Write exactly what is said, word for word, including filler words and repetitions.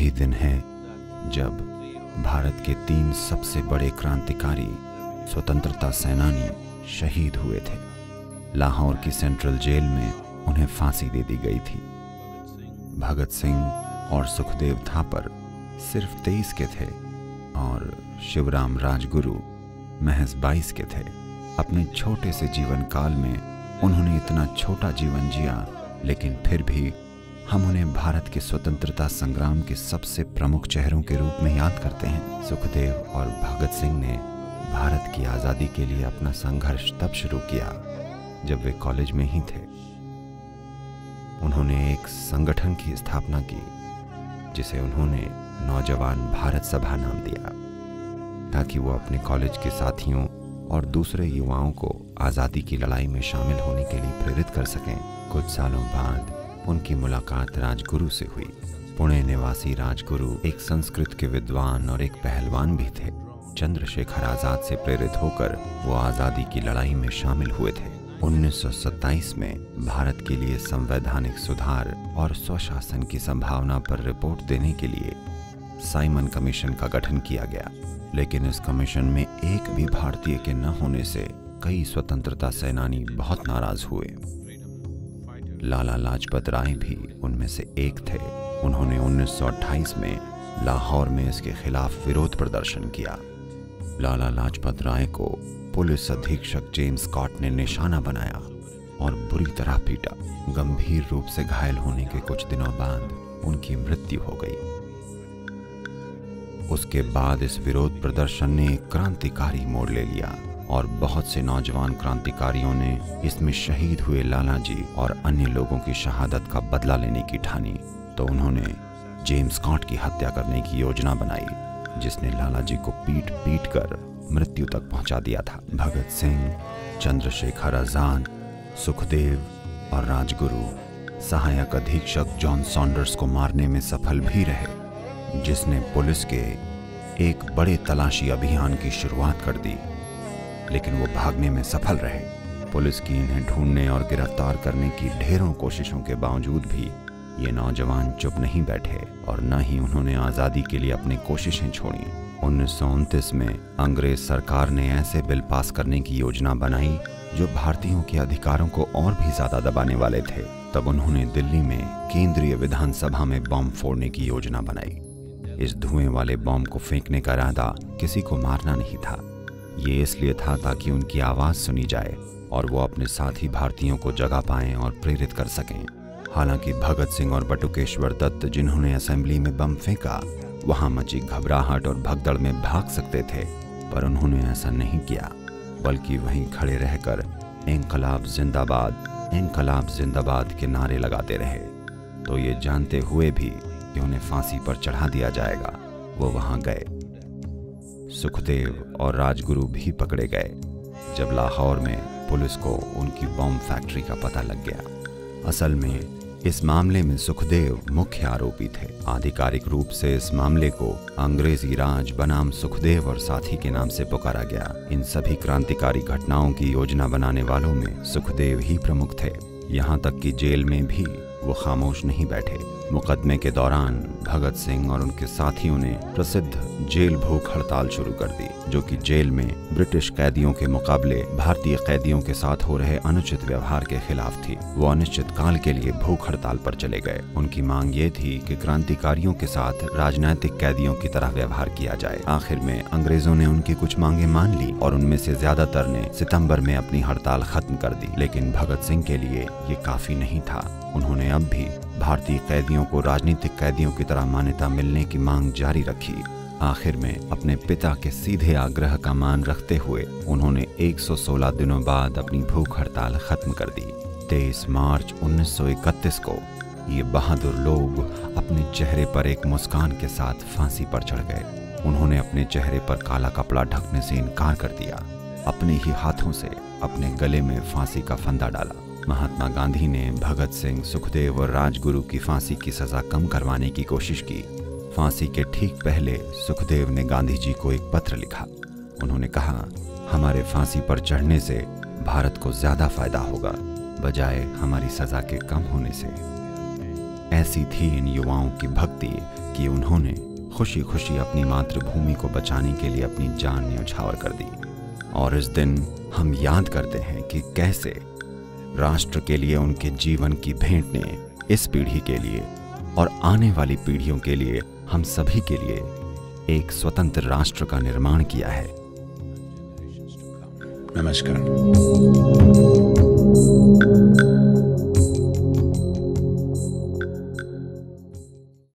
वही दिन है जब भारत के तीन सबसे बड़े क्रांतिकारी स्वतंत्रता सेनानी शहीद हुए थे। लाहौर की सेंट्रल जेल में उन्हें फांसी दे दी गई थी। भगत सिंह और सुखदेव थापर सिर्फ तेईस के थे और शिवराम राजगुरु महज बाईस के थे। अपने छोटे से जीवन काल में उन्होंने इतना छोटा जीवन जिया, लेकिन फिर भी हम उन्हें भारत के स्वतंत्रता संग्राम के सबसे प्रमुख चेहरों के रूप में याद करते हैं। सुखदेव और भगत सिंह ने भारत की आज़ादी के लिए अपना संघर्ष तब शुरू किया जब वे कॉलेज में ही थे। उन्होंने एक संगठन की स्थापना की जिसे उन्होंने नौजवान भारत सभा नाम दिया, ताकि वो अपने कॉलेज के साथियों और दूसरे युवाओं को आज़ादी की लड़ाई में शामिल होने के लिए प्रेरित कर सकें। कुछ सालों बाद उनकी मुलाकात राजगुरु से हुई। पुणे निवासी राजगुरु एक संस्कृत के विद्वान और एक पहलवान भी थे। चंद्रशेखर आजाद से प्रेरित होकर वो आज़ादी की लड़ाई में शामिल हुए थे। उन्नीस सौ सत्ताईस में भारत के लिए संवैधानिक सुधार और स्वशासन की संभावना पर रिपोर्ट देने के लिए साइमन कमीशन का गठन किया गया, लेकिन इस कमीशन में एक भी भारतीय के न होने से कई स्वतंत्रता सेनानी बहुत नाराज हुए। लाला लाजपत राय भी उनमें से एक थे। उन्होंने उन्नीस सौ अट्ठाईस में लाहौर में इसके खिलाफ विरोध प्रदर्शन किया। लाला लाजपत राय को पुलिस अधीक्षक जेम्स स्कॉट ने निशाना बनाया और बुरी तरह पीटा। गंभीर रूप से घायल होने के कुछ दिनों बाद उनकी मृत्यु हो गई। उसके बाद इस विरोध प्रदर्शन ने क्रांतिकारी मोड़ ले लिया और बहुत से नौजवान क्रांतिकारियों ने इसमें शहीद हुए लाला जी और अन्य लोगों की शहादत का बदला लेने की ठानी, तो उन्होंने जेम्स स्कॉट की हत्या करने की योजना बनाई, जिसने लाला जी को पीट पीट कर मृत्यु तक पहुंचा दिया था। भगत सिंह, चंद्रशेखर आजाद, सुखदेव और राजगुरु सहायक अधीक्षक जॉन सॉन्डर्स को मारने में सफल भी रहे, जिसने पुलिस के एक बड़े तलाशी अभियान की शुरुआत कर दी, लेकिन वो भागने में सफल रहे। पुलिस की इन्हें ढूंढने और गिरफ्तार करने की ढेरों कोशिशों के बावजूद भी ये नौजवान चुप नहीं बैठे और न ही उन्होंने आज़ादी के लिए अपनी कोशिशें छोड़ी। उन्नीस सौ उनतीस में अंग्रेज सरकार ने ऐसे बिल पास करने की योजना बनाई जो भारतीयों के अधिकारों को और भी ज़्यादा दबाने वाले थे। तब उन्होंने दिल्ली में केंद्रीय विधानसभा में बम फोड़ने की योजना बनाई। इस धुएं वाले बम को फेंकने का इरादा किसी को मारना नहीं था। ये इसलिए था ताकि उनकी आवाज़ सुनी जाए और वो अपने साथी भारतीयों को जगा पाएं और प्रेरित कर सकें। हालांकि भगत सिंह और बटुकेश्वर दत्त, जिन्होंने असेंबली में बम फेंका, वहां मची घबराहट और भगदड़ में भाग सकते थे, पर उन्होंने ऐसा नहीं किया, बल्कि वहीं खड़े रहकर इंकलाब जिंदाबाद, इंकलाब जिंदाबाद के नारे लगाते रहे। तो ये जानते हुए भी कि उन्हें फांसी पर चढ़ा दिया जाएगा, वो वहाँ गए। सुखदेव और राजगुरु भी पकड़े गए जब लाहौर में पुलिस को उनकी बम फैक्ट्री का पता लग गया। असल में इस मामले में सुखदेव मुख्य आरोपी थे। आधिकारिक रूप से इस मामले को अंग्रेजी राज बनाम सुखदेव और साथी के नाम से पुकारा गया। इन सभी क्रांतिकारी घटनाओं की योजना बनाने वालों में सुखदेव ही प्रमुख थे। यहाँ तक कि जेल में भी वो खामोश नहीं बैठे। मुकदमे के दौरान भगत सिंह और उनके साथियों ने प्रसिद्ध जेल भूख हड़ताल शुरू कर दी, जो कि जेल में ब्रिटिश कैदियों के मुकाबले भारतीय कैदियों के साथ हो रहे अनुचित व्यवहार के खिलाफ थी। वो अनिश्चित काल के लिए भूख हड़ताल पर चले गए। उनकी मांग ये थी कि क्रांतिकारियों के साथ राजनैतिक कैदियों की तरह व्यवहार किया जाए। आखिर में अंग्रेजों ने उनकी कुछ मांगे मान ली और उनमें से ज्यादातर ने सितम्बर में अपनी हड़ताल खत्म कर दी, लेकिन भगत सिंह के लिए ये काफी नहीं था। उन्होंने अब भी भारतीय कैदियों को राजनीतिक कैदियों की तरह मान्यता मिलने की मांग जारी रखी। आखिर में अपने पिता के सीधे आग्रह का मान रखते हुए उन्होंने एक सौ सोलह दिनों बाद अपनी भूख हड़ताल खत्म कर दी। तेईस मार्च उन्नीस सौ इकतीस को ये बहादुर लोग अपने चेहरे पर एक मुस्कान के साथ फांसी पर चढ़ गए। उन्होंने अपने चेहरे पर काला कपड़ा ढकने से इनकार कर दिया। अपने ही हाथों से अपने गले में फांसी का फंदा डाला। महात्मा गांधी ने भगत सिंह, सुखदेव और राजगुरु की फांसी की सजा कम करवाने की कोशिश की। फांसी के ठीक पहले सुखदेव ने गांधी जी को एक पत्र लिखा। उन्होंने कहा, हमारे फांसी पर चढ़ने से भारत को ज्यादा फायदा होगा बजाय हमारी सजा के कम होने से। ऐसी थी इन युवाओं की भक्ति कि उन्होंने खुशी खुशी अपनी मातृभूमि को बचाने के लिए अपनी जान न्योछावर कर दी। और इस दिन हम याद करते हैं कि कैसे राष्ट्र के लिए उनके जीवन की भेंट ने इस पीढ़ी के लिए और आने वाली पीढ़ियों के लिए, हम सभी के लिए एक स्वतंत्र राष्ट्र का निर्माण किया है। नमस्कार।